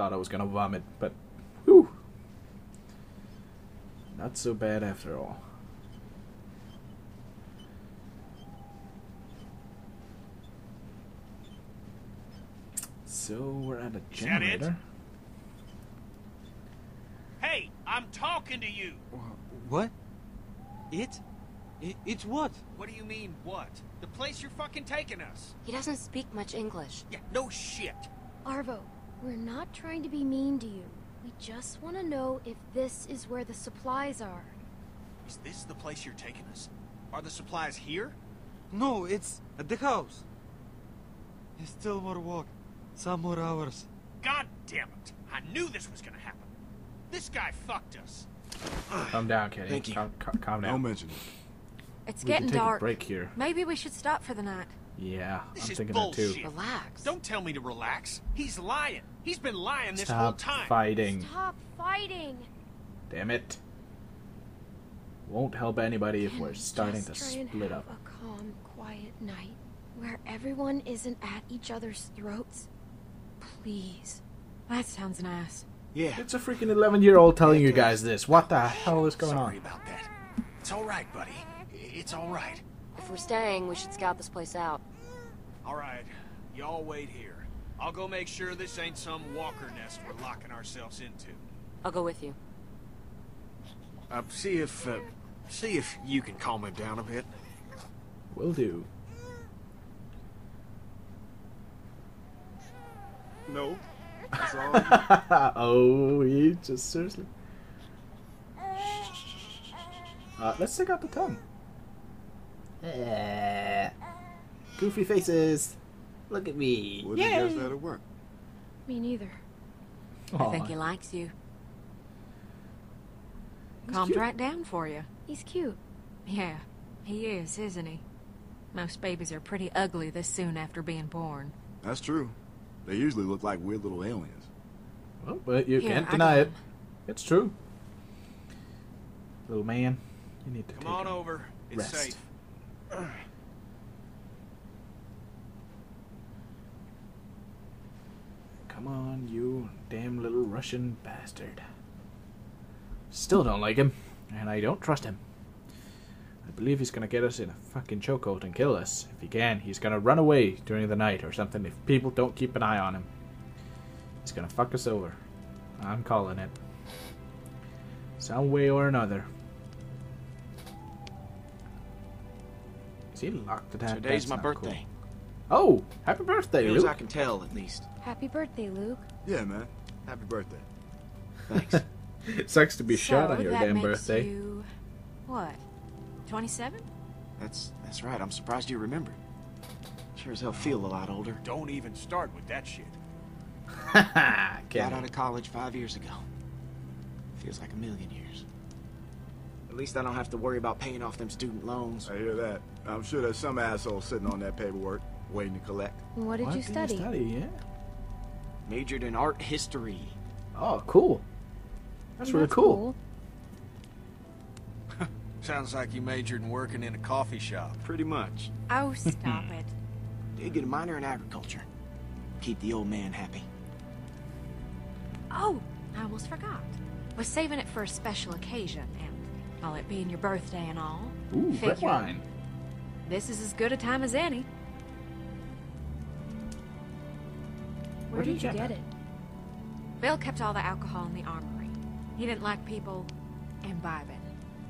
thought I was gonna vomit, but whew, not so bad after all. So we're at a generator. Hey, I'm talking to you. What? It's what? What do you mean, what? The place you're fucking taking us. He doesn't speak much English. Yeah, no shit. Arvo, we're not trying to be mean to you. We just want to know if this is where the supplies are. Is this the place you're taking us? Are the supplies here? No, it's at the house. It's still more walk. Some more hours. God damn it. I knew this was gonna happen. This guy fucked us. Calm down, Katie. Thank you. Calm down. Don't mention it. It's getting dark. We can take a break here. Maybe we should stop for the night. Yeah, I'm thinking that too. Relax. Don't tell me to relax. He's lying. He's been lying this whole time. Stop fighting. Stop fighting. Damn it. Won't help anybody if we're starting to split up. A calm, quiet night where everyone isn't at each other's throats. Please. That sounds nice. Yeah. It's a freaking 11-year-old telling you guys this. What the hell is going on? Sorry about that. It's all right, buddy. It's all right. If we're staying, we should scout this place out. All right. Y'all wait here. I'll go make sure this ain't some walker nest we're locking ourselves into. I'll go with you. See if you can calm him down a bit. Will do. No. Oh, he just seriously. Let's stick out the tongue. Goofy faces. Look at me. What do you guys let it work? Me neither. Aww. I think he likes you. Calmed right down for you. He's cute. Yeah, he is, isn't he? Most babies are pretty ugly this soon after being born. That's true. They usually look like weird little aliens. Well, but you can't deny it. It's true. Little man, you need to come on over. It's safe. Come on, you damn little Russian bastard. Still don't like him, and I don't trust him. I believe he's gonna get us in a fucking chokehold and kill us. If he can, he's gonna run away during the night or something if people don't keep an eye on him. He's gonna fuck us over. I'm calling it. Some way or another. Is he locked at that? Today's my birthday. Cool. Oh, happy birthday, Luke. As I can tell, at least. Happy birthday, Luke. Yeah, man. Happy birthday. Thanks. It sucks to be shot on your damn birthday. You, what? 27? That's right. I'm surprised you remembered. Sure as hell feel a lot older. Don't even start with that shit. Got out of college 5 years ago. Feels like a million years. At least I don't have to worry about paying off them student loans. I hear that. I'm sure there's some asshole sitting on that paperwork waiting to collect. What did you study? Majored in art history. Oh, cool. That's really cool. Sounds like you majored in working in a coffee shop. Pretty much. Oh, stop it. Did get a minor in agriculture. Keep the old man happy. Oh, I almost forgot. Was saving it for a special occasion, and all it being your birthday and all. Ooh, red wine. This is as good a time as any. Where did you get it? Bill kept all the alcohol in the armory. He didn't like people imbibing.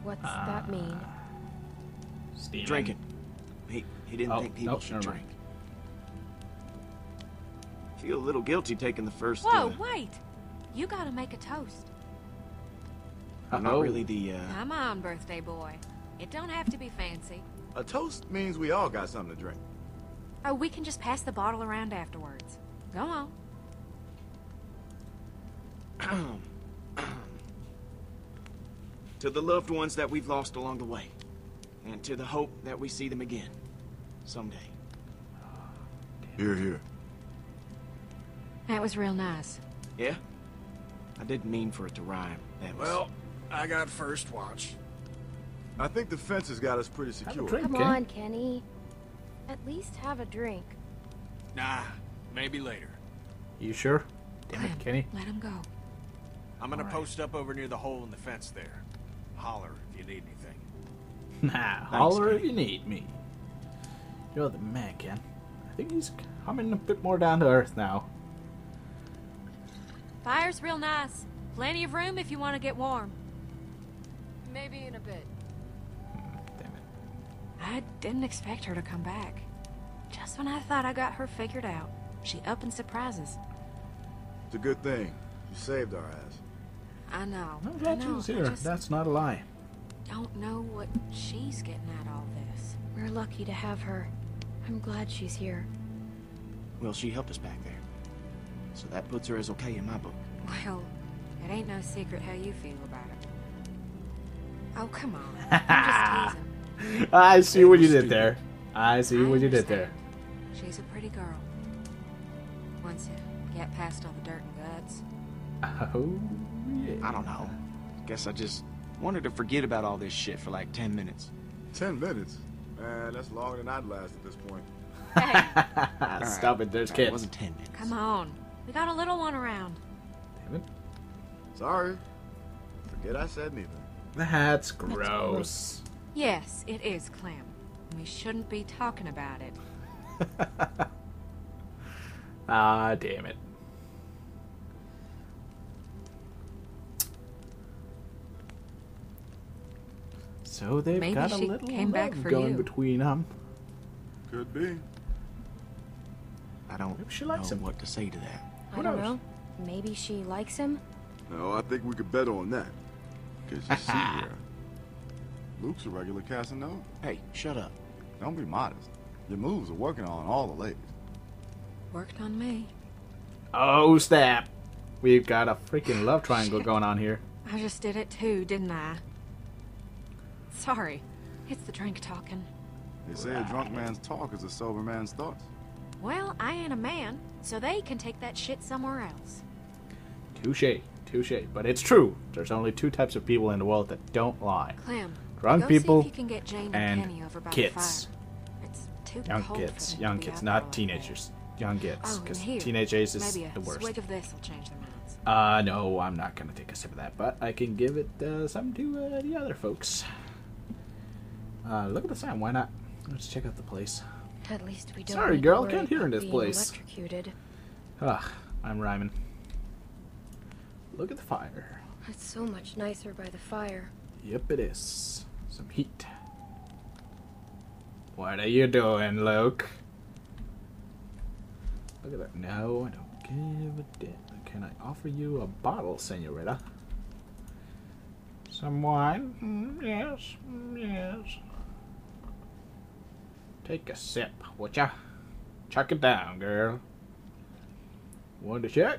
What's that mean? Drinking. He didn't think people should drink. Feel a little guilty taking the first. Whoa, wait! You gotta make a toast. I'm not really the. Come on, birthday boy. It don't have to be fancy. A toast means we all got something to drink. Oh, we can just pass the bottle around afterwards. Go on. To the loved ones that we've lost along the way, and to the hope that we see them again someday. Hear, hear. That was real nice. Yeah? I didn't mean for it to rhyme. That was... Well, I got first watch. I think the fence has got us pretty secure. Come on, Kenny. At least have a drink. Nah, maybe later. You sure? Damn it, Kenny. Let him go. I'm gonna post up over near the hole in the fence there. Holler if you need anything. Nah, holler if you need me. You're the man, Ken. I think he's coming a bit more down to earth now. Fire's real nice. Plenty of room if you want to get warm. Maybe in a bit. Damn it. I didn't expect her to come back. Just when I thought I got her figured out, she up and surprises. It's a good thing. You saved our ass. I know. I'm glad she was here. That's not a lie. Don't know what she's getting at all this. We're lucky to have her. I'm glad she's here. Well, she helped us back there. So that puts her as okay in my book. Well, it ain't no secret how you feel about it. Oh, come on. I'm just teasing. I see what you did there. I see what you did there. She's a pretty girl. Once you get past all the dirt and guts. Oh, yeah. I don't know. Guess I just wanted to forget about all this shit for like 10 minutes. 10 minutes? Man, that's longer than I'd last at this point. Hey. Stop it, there's kids. It wasn't 10 minutes. Come on. We got a little one around. Damn it. Sorry. Forget I said anything. That's gross. Yes, it is, Clem. We shouldn't be talking about it. Ah, damn it. So they've got a little love going between them. Could be. I don't know what to say to that. I don't know. Maybe she likes him? No, I think we could bet on that. Because you see here, Luke's a regular Casanova. Hey, shut up. Don't be modest. Your moves are working on all the ladies. Worked on me. Oh, snap. We've got a freaking love triangle going on here. I just did it too, didn't I? Sorry. It's the drink talking. They say a drunk man's talk is a sober man's thoughts. Well, I ain't a man, so they can take that shit somewhere else. Touche. Touche. But it's true. There's only two types of people in the world that don't lie. Clem, drunk people and kids. Young kids. Young kids, not teenagers. Young kids, because teenagers is the worst. Swig of this will change their minds. No, I'm not gonna take a sip of that, but I can give it some to the other folks. Look at the sign. Why not? Let's check out the place. At least we don't. Sorry, girl, can't hear in this place. Ugh, I'm rhyming. Look at the fire. It's so much nicer by the fire. Yep, it is. Some heat. What are you doing, Luke? Look at that. No, I don't give a damn. Can I offer you a bottle, senorita? Some wine? Yes, yes. Take a sip, would ya? Chuck it down, girl. Want to check?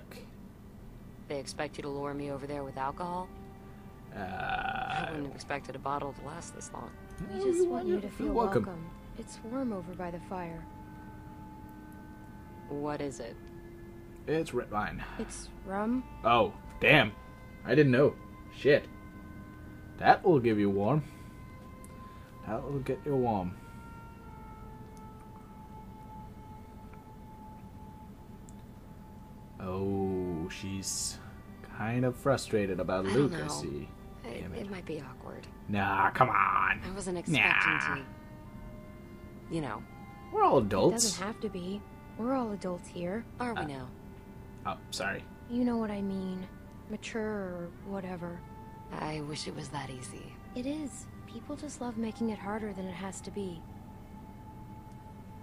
They expect you to lure me over there with alcohol? I wouldn't have expected a bottle to last this long. We just want you to feel welcome. It's warm over by the fire. What is it? It's red wine. It's rum? Oh, damn. I didn't know. Shit. That will give you warm. That will get you warm. Oh, she's kind of frustrated about Luke, I see. It might be awkward. Nah, come on. I wasn't expecting to. You know. We're all adults. It doesn't have to be. We're all adults here. Are we now? Oh, sorry. You know what I mean. Mature or whatever. I wish it was that easy. It is. People just love making it harder than it has to be.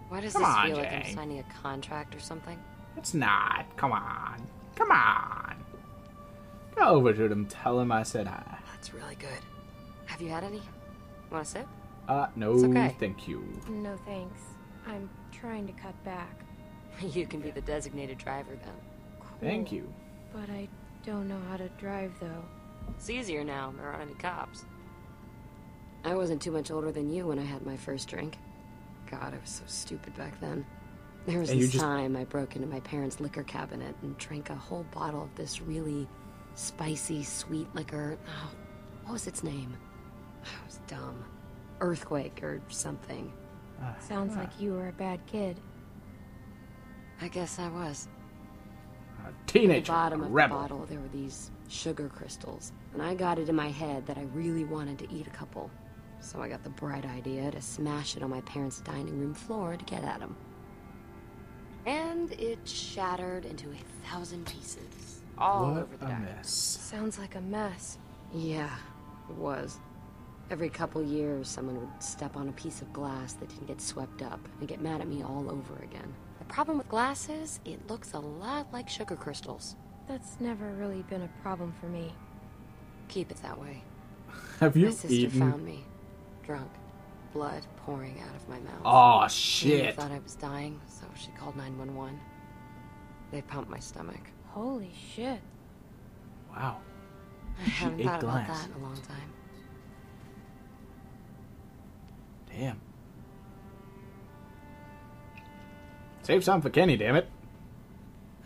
Why does this feel like I'm signing a contract or something? It's not. Come on. Come on. Go over to them. Tell him I said hi. That's really good. Have you had any? Want a sip? No, okay. Thank you. No, thanks. I'm trying to cut back. You can be the designated driver then. Cool. Thank you. But I don't know how to drive, though. It's easier now. There aren't any cops. I wasn't too much older than you when I had my first drink. God, I was so stupid back then. There was this time I broke into my parents' liquor cabinet and drank a whole bottle of this really spicy, sweet liquor. Oh, what was its name? I was dumb. Earthquake or something. Sounds like you were a bad kid. I guess I was. A teenager, a rebel. At the bottom of the bottle, there were these sugar crystals, and I got it in my head that I really wanted to eat a couple. So I got the bright idea to smash it on my parents' dining room floor to get at them. And it shattered into 1,000 pieces, all over the dining. Sounds like a mess. Yeah, it was. Every couple years, someone would step on a piece of glass that didn't get swept up and get mad at me all over again. The problem with glass is, it looks a lot like sugar crystals. That's never really been a problem for me. Keep it that way. Have you eaten? My sister found me, drunk, blood pouring out of my mouth. Oh shit! She thought I was dying, so she called 911. They pumped my stomach. Holy shit! Wow. I haven't thought about that in a long time. Damn. Save some for Kenny, damn it.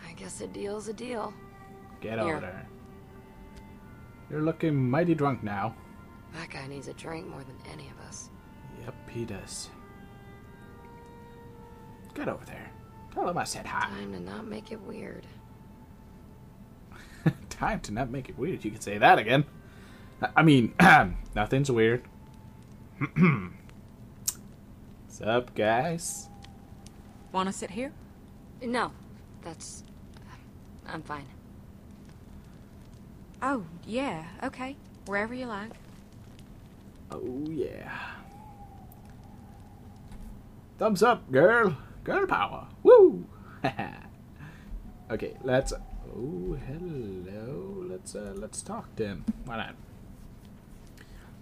I guess a deal's a deal. Get over there. You're looking mighty drunk now. That guy needs a drink more than any of us. Yep, he does. Get over there. Tell him I said hi. Time to not make it weird. Time to not make it weird. You can say that again. I mean, nothing's weird. What's up, guys? Want to sit here? No, that's... I'm fine. Oh, yeah, okay. Wherever you like. Oh, yeah. Thumbs up, girl. Girl power. Woo! Okay, let's... Oh, hello. Let's talk to him. Why not?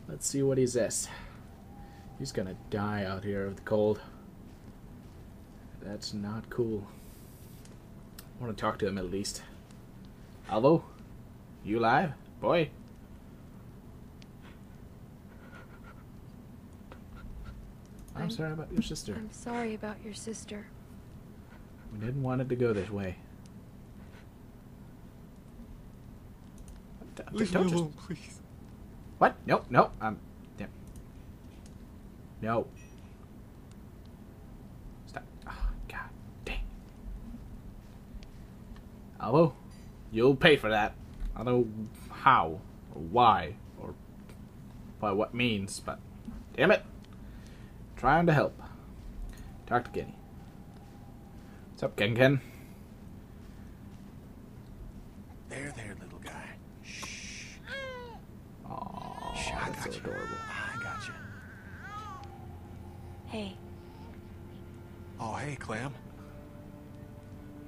Let's see what he says. He's gonna die out here of the cold. That's not cool. I want to talk to him at least. Hello? You live? Boy? I'm sorry about your sister. I'm sorry about your sister. We didn't want it to go this way. Leave me alone, please. What? Nope, nope. Yeah. No. Stop. Oh, god dang. Hello? You'll pay for that. I don't know how or why or by what means, but damn it. Trying to help. Talk to Kenny. What's up, Ken? There, there, little guy. Shh. Aww, shh, that's so adorable. I got you. Hey. Oh, hey, Clem.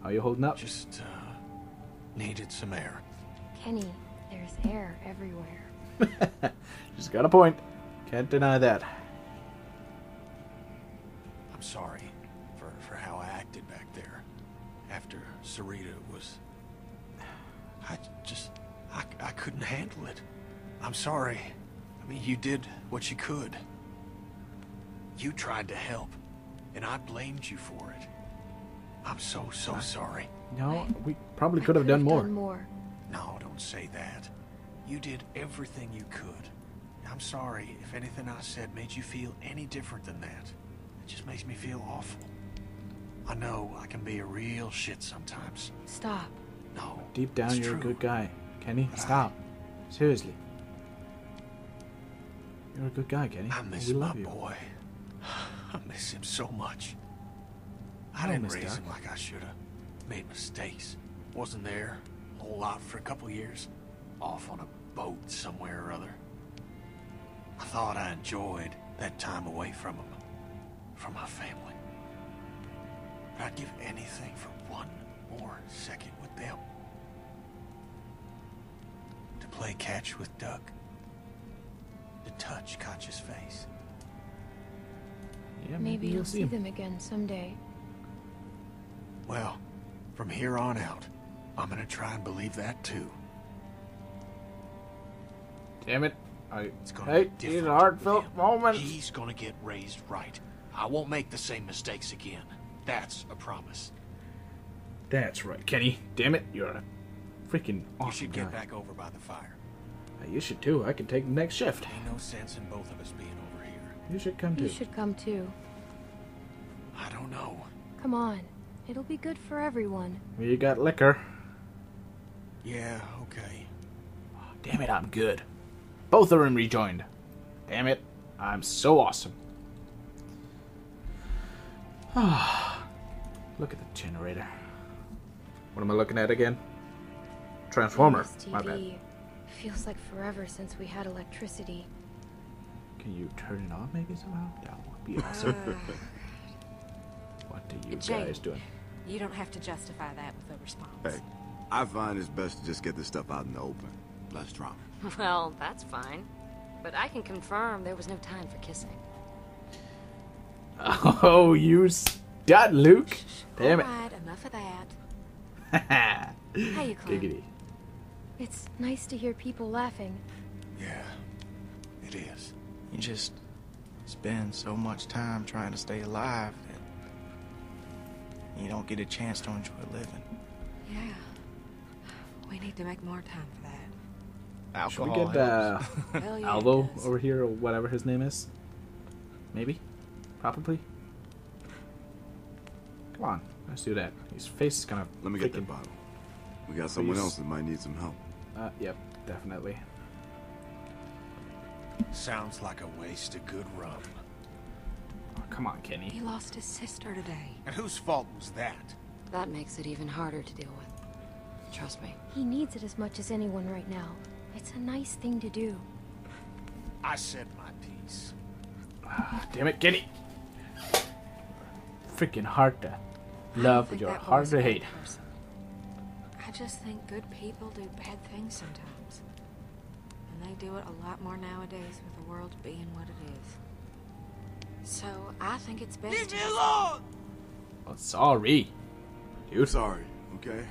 Are you holding up? Just needed some air. Kenny, there's air everywhere. She's got a point. Can't deny that. I'm sorry for how I acted back there. After Sarita was... I couldn't handle it. I'm sorry. I mean, you did what you could. You tried to help, and I blamed you for it. I'm so sorry. No, we probably could have done more. No, don't say that. You did everything you could. I'm sorry if anything I said made you feel any different than that. It just makes me feel awful. I know I can be a real shit sometimes. Stop. No. Deep down, you're true. A good guy, Kenny. Stop. Seriously. You're a good guy, Kenny. I miss my boy. I miss him so much. I didn't raise him like I should have. Made mistakes. Wasn't there. Whole lot for a couple years, off on a boat somewhere or other. I thought I enjoyed that time away from him, from my family. But I'd give anything for one more second with them. To play catch with Doug. To touch Katja's face. Yeah, maybe you'll see them again someday. Well, from here on out, I'm gonna try and believe that too. Damn it! It's a heartfelt moment. He's gonna get raised right. I won't make the same mistakes again. That's a promise. That's right, Kenny. Damn it, you're a freaking awesome guy. You should get back over by the fire. You should too. I can take the next shift. Ain't no sense in both of us being over here. You should come too. You should come too. I don't know. Come on, it'll be good for everyone. You got liquor. Yeah, okay. Damn it, I'm good. Both are in rejoined. Damn it, I'm so awesome. Look at the generator. What am I looking at again? Transformer. My bad. Feels like forever since we had electricity. Can you turn it on maybe somehow? That would be awesome. What are you guys doing? You don't have to justify that with a response. Hey, I find it's best to just get this stuff out in the open. Less drama. Well, that's fine. But I can confirm there was no time for kissing. Oh, you stud, Luke. Damn it. All right, enough of that. How you call it? It's nice to hear people laughing. Yeah, it is. You just spend so much time trying to stay alive that you don't get a chance to enjoy living. Yeah. We need to make more time for that. Alcohol. Should we get Alvo over here, or whatever his name is? Maybe? Probably? Come on, let's do that. His face is kind of... Let me get that bottle. We got someone else that might need some help. Yep, definitely. Sounds like a waste of good rum. Oh, come on, Kenny. He lost his sister today. And whose fault was that? That makes it even harder to deal with. Trust me. He needs it as much as anyone right now. It's a nice thing to do. I said my piece. Ah, damn it, Kenny. Freaking hard to love, you're hard to hate. I just think good people do bad things sometimes. And they do it a lot more nowadays with the world being what it is. So I think it's best. Leave me alone! Oh, sorry. Dude. Sorry, okay?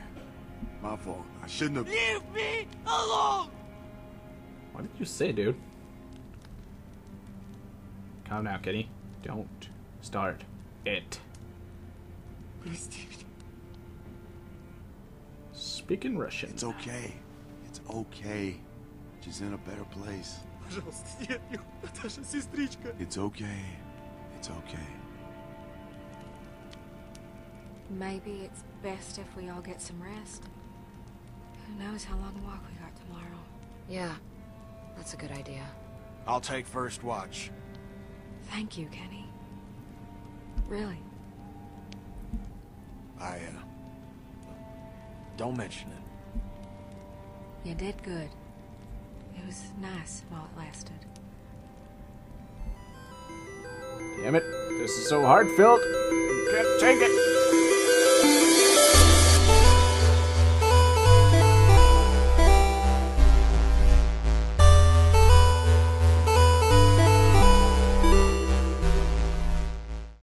My fault. I shouldn't have. Leave me alone! What did you say, dude? Calm down, Kenny. Don't start it. Speak in Russian. It's okay. It's okay. She's in a better place. It's okay. It's okay. Maybe it's best if we all get some rest. Who knows how long a walk we got tomorrow. Yeah, that's a good idea. I'll take first watch. Thank you, Kenny. Really. Don't mention it. You did good. It was nice while it lasted. Damn it. This is so hard-filled. You can't take it.